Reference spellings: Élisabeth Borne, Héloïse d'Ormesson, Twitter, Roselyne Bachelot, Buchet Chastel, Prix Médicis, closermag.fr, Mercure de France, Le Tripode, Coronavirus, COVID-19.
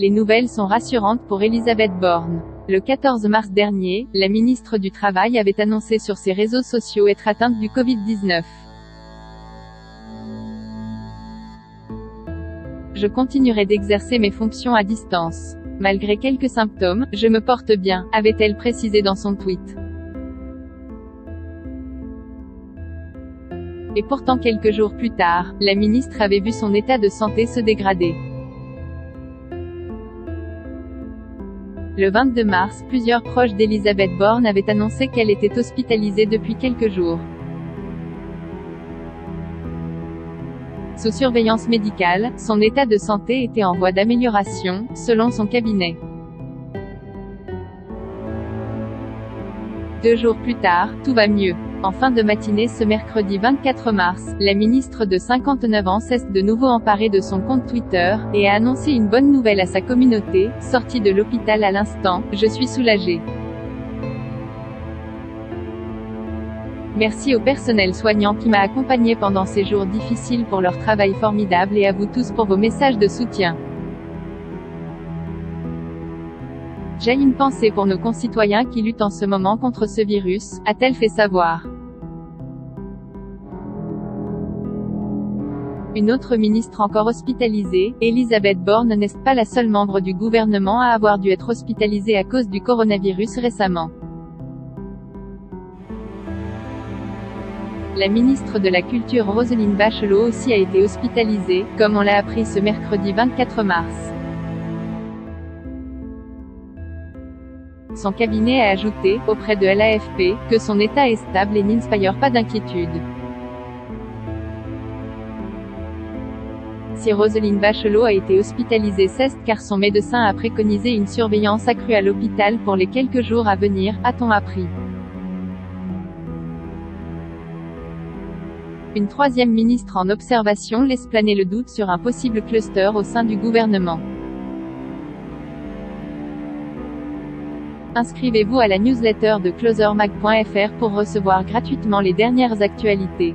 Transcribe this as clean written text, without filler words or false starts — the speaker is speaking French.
Les nouvelles sont rassurantes pour Élisabeth Borne. Le 14 mars dernier, la ministre du Travail avait annoncé sur ses réseaux sociaux être atteinte du Covid-19. « Je continuerai d'exercer mes fonctions à distance. Malgré quelques symptômes, je me porte bien », avait-elle précisé dans son tweet. Et pourtant quelques jours plus tard, la ministre avait vu son état de santé se dégrader. Le 22 mars, plusieurs proches d'Élisabeth Borne avaient annoncé qu'elle était hospitalisée depuis quelques jours, sous surveillance médicale. Son état de santé était en voie d'amélioration, selon son cabinet. 2 jours plus tard, tout va mieux. En fin de matinée ce mercredi 24 mars, la ministre de 59 ans s'est de nouveau emparée de son compte Twitter, et a annoncé une bonne nouvelle à sa communauté: « Sortie de l'hôpital à l'instant, je suis soulagée. Merci au personnel soignant qui m'a accompagnée pendant ces jours difficiles pour leur travail formidable et à vous tous pour vos messages de soutien. J'ai une pensée pour nos concitoyens qui luttent en ce moment contre ce virus », a-t-elle fait savoir. Une autre ministre encore hospitalisée, Élisabeth Borne, n'est pas la seule membre du gouvernement à avoir dû être hospitalisée à cause du coronavirus récemment. La ministre de la Culture Roselyne Bachelot aussi a été hospitalisée, comme on l'a appris ce mercredi 24 mars. Son cabinet a ajouté, auprès de l'AFP, que son état est stable et n'inspire pas d'inquiétude. Si Roselyne Bachelot a été hospitalisée, c'est car son médecin a préconisé une surveillance accrue à l'hôpital pour les quelques jours à venir, a-t-on appris. Une troisième ministre en observation laisse planer le doute sur un possible cluster au sein du gouvernement. Inscrivez-vous à la newsletter de closermag.fr pour recevoir gratuitement les dernières actualités.